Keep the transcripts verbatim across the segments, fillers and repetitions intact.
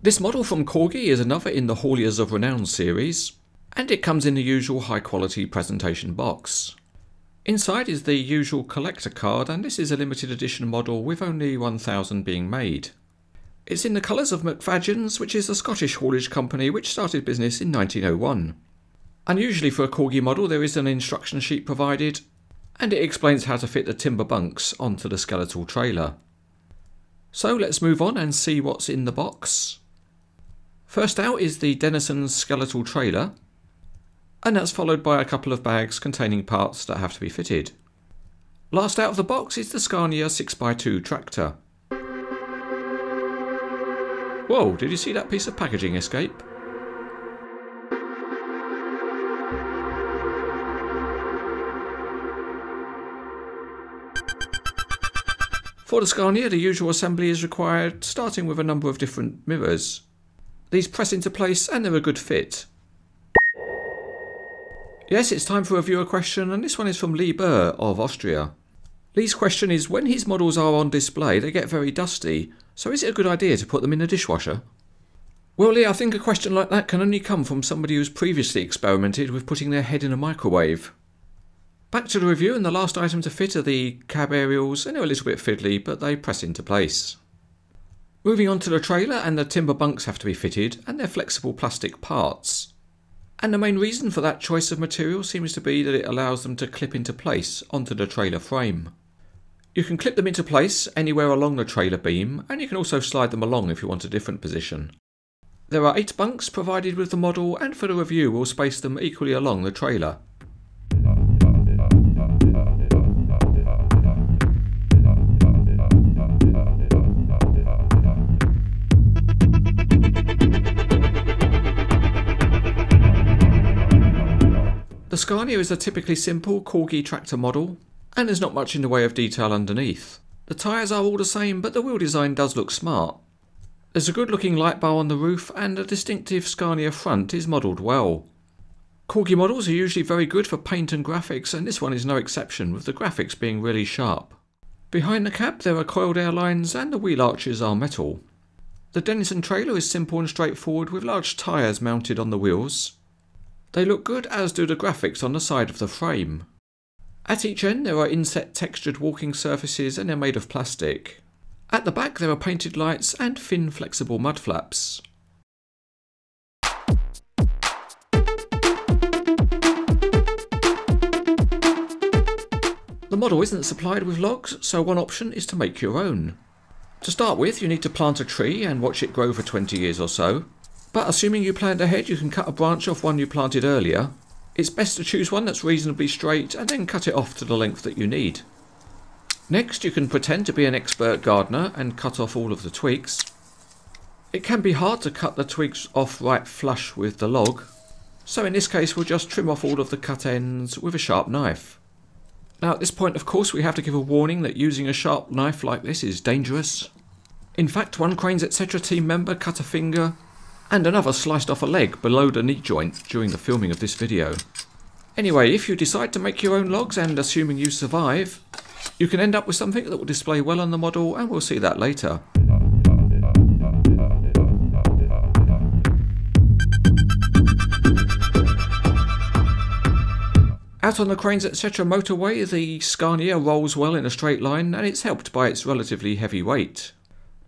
This model from Corgi is another in the Hauliers of Renown series, and it comes in the usual high quality presentation box. Inside is the usual collector card, and this is a limited edition model with only one thousand being made. It's in the colours of McFadyens, which is a Scottish haulage company which started business in nineteen oh one. Unusually for a Corgi model, there is an instruction sheet provided, and it explains how to fit the timber bunks onto the skeletal trailer. So let's move on and see what's in the box. First out is the Dennison skeletal trailer, and that's followed by a couple of bags containing parts that have to be fitted. Last out of the box is the Scania six by two tractor. Whoa, did you see that piece of packaging escape? For the Scania, the usual assembly is required, starting with a number of different mirrors. These press into place and they're a good fit. Yes, it's time for a viewer question, and this one is from Lee Burr of Austria. Lee's question is, when his models are on display they get very dusty, so is it a good idea to put them in the dishwasher? Well Lee, I think a question like that can only come from somebody who's previously experimented with putting their head in a microwave. Back to the review, and the last item to fit are the cab aerials, and they're a little bit fiddly, but they press into place. Moving on to the trailer, and the timber bunks have to be fitted, and they're flexible plastic parts. And the main reason for that choice of material seems to be that it allows them to clip into place onto the trailer frame. You can clip them into place anywhere along the trailer beam, and you can also slide them along if you want a different position. There are eight bunks provided with the model, and for the review we'll space them equally along the trailer. The Scania is a typically simple Corgi tractor model, and there's not much in the way of detail underneath. The tyres are all the same, but the wheel design does look smart. There's a good looking light bar on the roof, and a distinctive Scania front is modelled well. Corgi models are usually very good for paint and graphics, and this one is no exception, with the graphics being really sharp. Behind the cab there are coiled air lines, and the wheel arches are metal. The Dennison trailer is simple and straightforward, with large tyres mounted on the wheels. They look good, as do the graphics on the side of the frame. At each end there are inset textured walking surfaces, and they're made of plastic. At the back there are painted lights and thin flexible mud flaps. The model isn't supplied with logs, so one option is to make your own. To start with, you need to plant a tree and watch it grow for twenty years or so. But assuming you planned ahead, you can cut a branch off one you planted earlier. It's best to choose one that's reasonably straight and then cut it off to the length that you need. Next, you can pretend to be an expert gardener and cut off all of the twigs. It can be hard to cut the twigs off right flush with the log, so in this case we'll just trim off all of the cut ends with a sharp knife. Now at this point, of course, we have to give a warning that using a sharp knife like this is dangerous. In fact, one Cranes Etc team member cut a finger, and another sliced off a leg below the knee joint during the filming of this video. Anyway, if you decide to make your own logs, and assuming you survive, you can end up with something that will display well on the model, and we'll see that later. Out on the Cranes Etc motorway, the Scania rolls well in a straight line, and it's helped by its relatively heavy weight.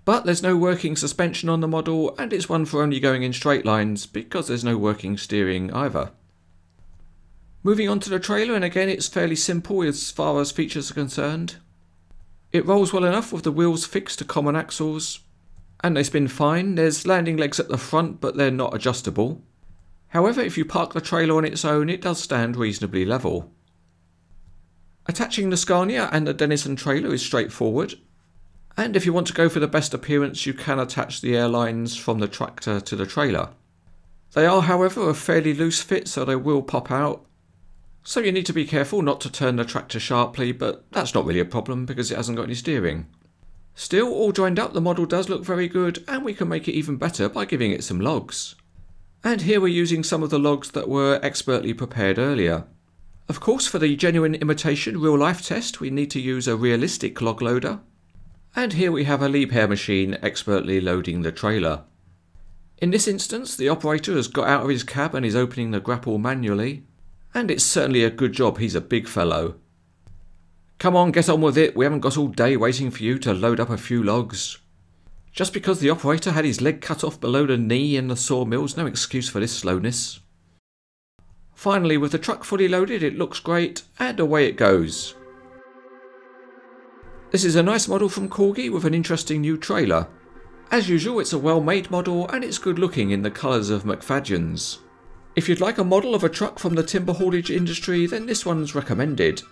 But there's no working suspension on the model, and it's one for only going in straight lines, because there's no working steering either. Moving on to the trailer, and again it's fairly simple as far as features are concerned. It rolls well enough with the wheels fixed to common axles, and they spin fine. There's landing legs at the front, but they're not adjustable. However, if you park the trailer on its own, it does stand reasonably level. Attaching the Scania and the Dennison trailer is straightforward. And if you want to go for the best appearance, you can attach the air lines from the tractor to the trailer. They are, however, a fairly loose fit, so they will pop out. So you need to be careful not to turn the tractor sharply, but that's not really a problem because it hasn't got any steering. Still, all joined up, the model does look very good, and we can make it even better by giving it some logs. And here we're using some of the logs that were expertly prepared earlier. Of course, for the genuine imitation real-life test, we need to use a realistic log loader. And here we have a Liebherr machine expertly loading the trailer. In this instance, the operator has got out of his cab and is opening the grapple manually, and it's certainly a good job he's a big fellow. Come on, get on with it, we haven't got all day waiting for you to load up a few logs. Just because the operator had his leg cut off below the knee in the sawmill's no excuse for this slowness. Finally, with the truck fully loaded, it looks great, and away it goes. This is a nice model from Corgi with an interesting new trailer. As usual, it's a well-made model and it's good looking in the colours of McFadyens. If you'd like a model of a truck from the timber haulage industry, then this one's recommended.